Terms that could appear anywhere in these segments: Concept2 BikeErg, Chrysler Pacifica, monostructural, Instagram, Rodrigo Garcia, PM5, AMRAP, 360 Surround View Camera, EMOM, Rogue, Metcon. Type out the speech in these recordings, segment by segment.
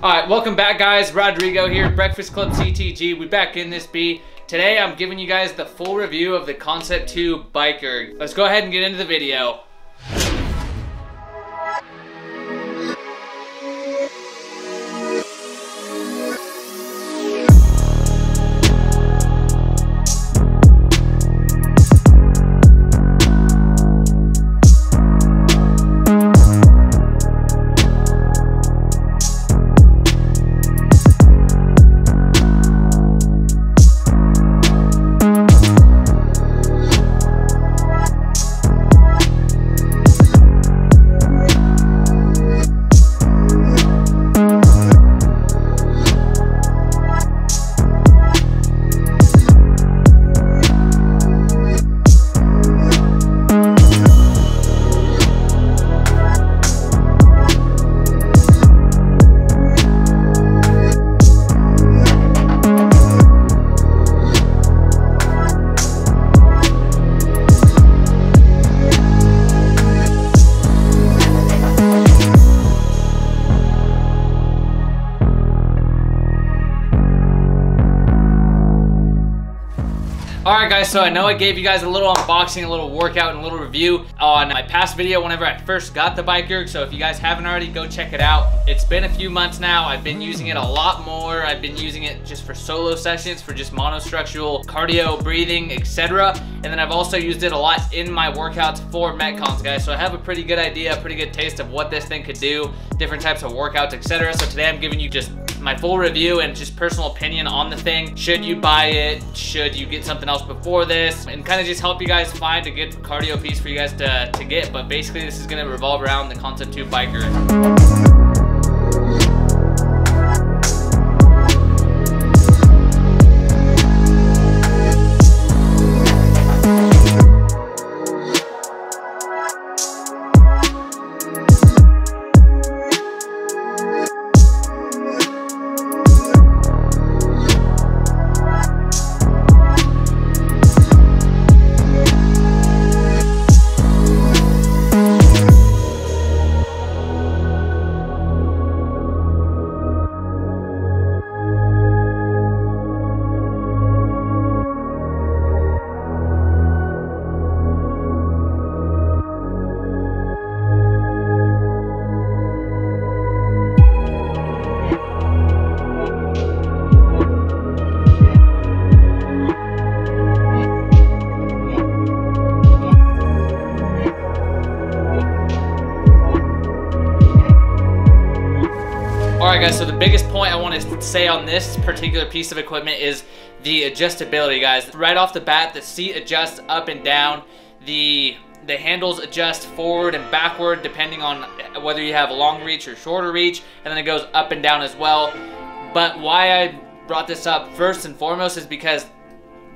All right, welcome back, guys. Rodrigo here, Breakfast Club CTG. We back in this B. Today, I'm giving you guys the full review of the Concept2 BikeErg. Let's go ahead and get into the video. Alright guys, so I know I gave you guys a little unboxing, a little workout, and a little review on my past video whenever I first got the BikeErg, so if you guys haven't already, go check it out. It's been a few months now. I've been using it a lot more. I've been using it just for solo sessions, for just monostructural, cardio, breathing, etc. And then I've also used it a lot in my workouts for Metcons, guys, so I have a pretty good idea, a pretty good taste of what this thing could do, different types of workouts, etc. So today I'm giving you just my full review and just personal opinion on the thing. Should you buy it? Should you get something else before this? And kind of just help you guys find a good cardio piece for you guys to get. But basically this is going to revolve around the Concept2 BikeErg. Alright guys, so the biggest point I want to say on this particular piece of equipment is the adjustability, guys. Right off the bat, the seat adjusts up and down, the handles adjust forward and backward depending on whether you have long reach or shorter reach, and then it goes up and down as well. But why I brought this up first and foremost is because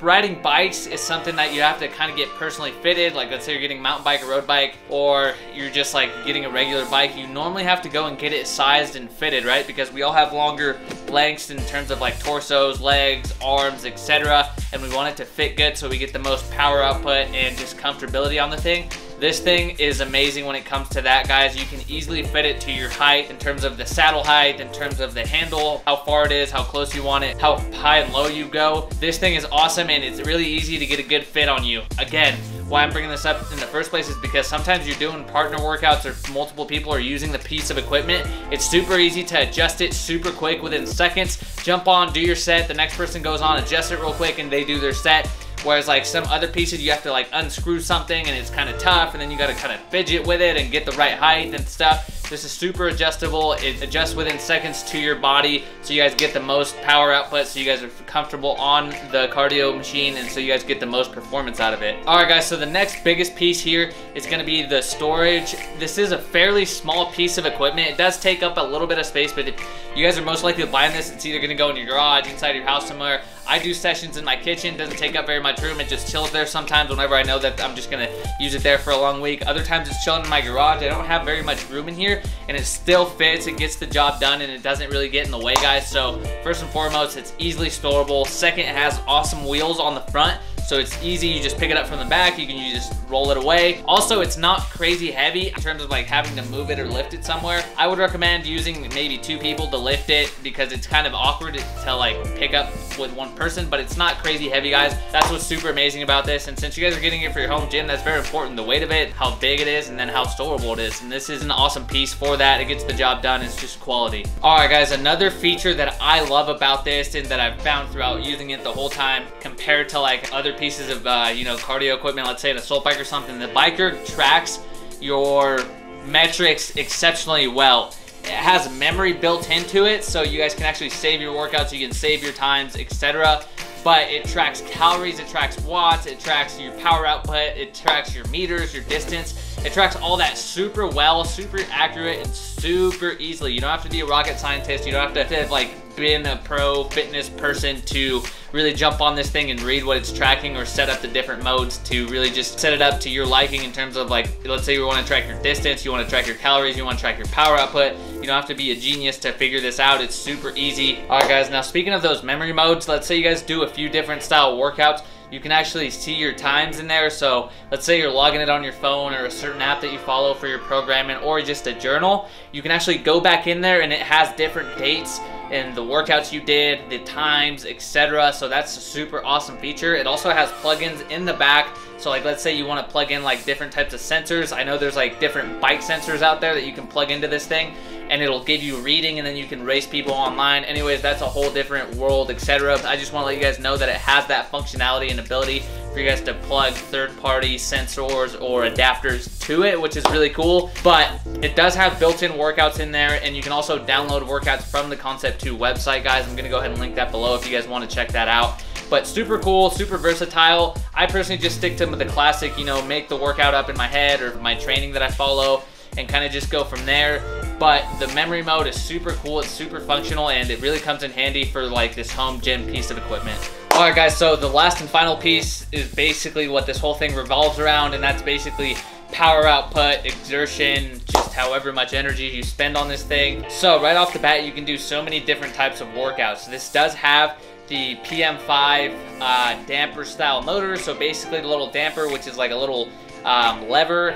riding bikes is something that you have to kind of get personally fitted. Like, let's say you're getting a mountain bike, a road bike, or you're just like getting a regular bike. You normally have to go and get it sized and fitted, right? Because we all have longer lengths in terms of like torsos, legs, arms, etc. And we want it to fit good so we get the most power output and just comfortability on the thing. This thing is amazing when it comes to that, guys. You can easily fit it to your height in terms of the saddle height, in terms of the handle, how far it is, how close you want it, how high and low you go. This thing is awesome and it's really easy to get a good fit on you. Again, why I'm bringing this up in the first place is because sometimes you're doing partner workouts or multiple people are using the piece of equipment. It's super easy to adjust it super quick within seconds. Jump on, do your set, the next person goes on, adjust it real quick, and they do their set. Whereas like some other pieces, you have to like unscrew something and it's kind of tough, and then you got to kind of fidget with it and get the right height and stuff. This is super adjustable. It adjusts within seconds to your body, so you guys get the most power output, so you guys are comfortable on the cardio machine, and so you guys get the most performance out of it. All right guys, so the next biggest piece here is gonna be the storage. This is a fairly small piece of equipment. It does take up a little bit of space, but if you guys are most likely buying this, it's either gonna go in your garage, inside your house somewhere. I do sessions in my kitchen. It doesn't take up very much room. It just chills there sometimes whenever I know that I'm just gonna use it there for a long week. Other times it's chilling in my garage. I don't have very much room in here, and it still fits. It gets the job done, and it doesn't really get in the way, guys. So first and foremost, it's easily storable. Second, it has awesome wheels on the front, so it's easy. You just pick it up from the back, you can just roll it away. Also, it's not crazy heavy in terms of like having to move it or lift it somewhere. I would recommend using maybe two people to lift it because it's kind of awkward to like pick up with one person, but it's not crazy heavy, guys. That's what's super amazing about this. And since you guys are getting it for your home gym, that's very important, the weight of it, how big it is, and then how storable it is. And this is an awesome piece for that. It gets the job done. It's just quality. All right, guys, another feature that I love about this and that I've found throughout using it the whole time compared to like other pieces of you know, cardio equipment, let's say an assault bike or something, the BikeErg tracks your metrics exceptionally well. It has memory built into it, so you guys can actually save your workouts, you can save your times, etc. But it tracks calories, it tracks watts, it tracks your power output, it tracks your meters, your distance. It tracks all that super well, super accurate, and super easily. You don't have to be a rocket scientist. You don't have to have like been a pro fitness person to really jump on this thing and read what it's tracking or set up the different modes to really just set it up to your liking in terms of like, let's say you want to track your distance, you want to track your calories, you want to track your power output. You don't have to be a genius to figure this out. It's super easy. All right, guys, now speaking of those memory modes, let's say you guys do a few different style workouts. You can actually see your times in there. So let's say you're logging it on your phone or a certain app that you follow for your programming or just a journal. You can actually go back in there and it has different dates and the workouts you did, the times, etc. So that's a super awesome feature. It also has plugins in the back. So like, let's say you want to plug in like different types of sensors. I know there's like different bike sensors out there that you can plug into this thing and it'll give you reading and then you can race people online. Anyways, that's a whole different world, etc. I just want to let you guys know that it has that functionality and ability for you guys to plug third-party sensors or adapters to it, which is really cool. But it does have built-in workouts in there, and you can also download workouts from the Concept2 website, guys. I'm gonna go ahead and link that below if you guys want to check that out. But super cool, super versatile. I personally just stick to the classic, you know, make the workout up in my head or my training that I follow and kind of just go from there. But the memory mode is super cool, it's super functional, and it really comes in handy for like this home gym piece of equipment. All right, guys, so the last and final piece is basically what this whole thing revolves around, and that's basically power output, exertion, just however much energy you spend on this thing. So right off the bat, you can do so many different types of workouts. This does have the PM5 damper style motor. So basically the little damper, which is like a little lever,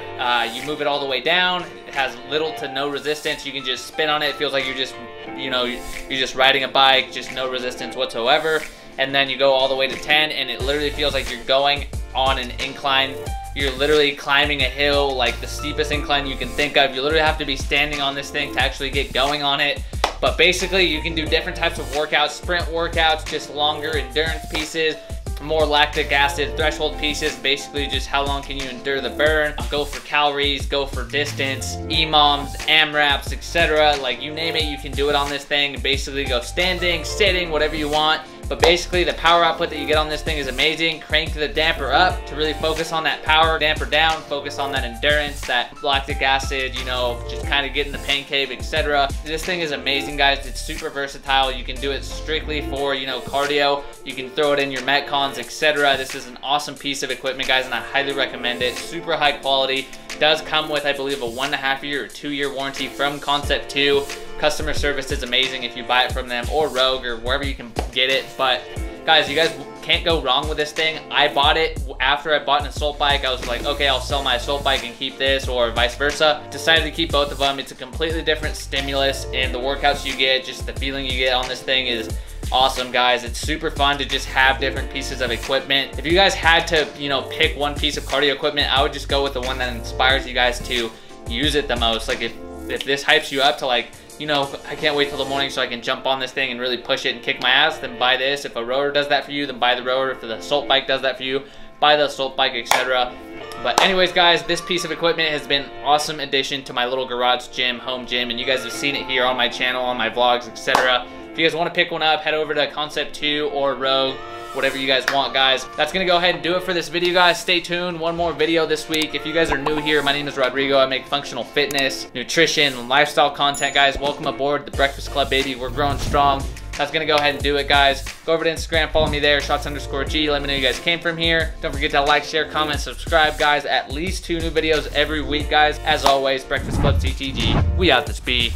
you move it all the way down. It has little to no resistance. You can just spin on it. It feels like you're just, you know, you're just riding a bike, just no resistance whatsoever. And then you go all the way to 10 and it literally feels like you're going on an incline. You're literally climbing a hill, like the steepest incline you can think of. You literally have to be standing on this thing to actually get going on it. But basically you can do different types of workouts, sprint workouts, just longer endurance pieces, more lactic acid threshold pieces, basically just how long can you endure the burn, go for calories, go for distance, EMOMs, AMRAPs, etc. Like you name it, you can do it on this thing. Basically go standing, sitting, whatever you want. But basically the power output that you get on this thing is amazing. Crank the damper up to really focus on that power, damper down, focus on that endurance, that lactic acid, you know, just kind of get in the pain cave, etc. This thing is amazing, guys. It's super versatile. You can do it strictly for, you know, cardio. You can throw it in your Metcons, etc. This is an awesome piece of equipment, guys, and I highly recommend it. Super high quality. Does come with, I believe, a 1.5 year or 2 year warranty from Concept2. Customer service is amazing if you buy it from them or Rogue or wherever you can get it. But guys, you guys can't go wrong with this thing. I bought it after I bought an assault bike. I was like, okay, I'll sell my assault bike and keep this, or vice versa. Decided to keep both of them. It's a completely different stimulus, and the workouts you get, just the feeling you get on this thing is awesome, guys. It's super fun to just have different pieces of equipment. If you guys had to, you know, pick one piece of cardio equipment, I would just go with the one that inspires you guys to use it the most. Like if this hypes you up to like, you know, I can't wait till the morning so I can jump on this thing and really push it and kick my ass, then buy this. If a rower does that for you, then buy the rower. If the assault bike does that for you, buy the assault bike, etc. But anyways, guys, this piece of equipment has been an awesome addition to my little garage gym, home gym, and you guys have seen it here on my channel, on my vlogs, etc. If you guys want to pick one up, head over to Concept2 or Rogue, whatever you guys want, guys. That's going to go ahead and do it for this video, guys. Stay tuned. One more video this week. If you guys are new here, my name is Rodrigo. I make functional fitness, nutrition, and lifestyle content, guys. Welcome aboard the Breakfast Club, baby. We're growing strong. That's going to go ahead and do it, guys. Go over to Instagram. Follow me there, shots_G. Let me know you guys came from here. Don't forget to like, share, comment, subscribe, guys. At least 2 new videos every week, guys. As always, Breakfast Club CTG. We out this bee.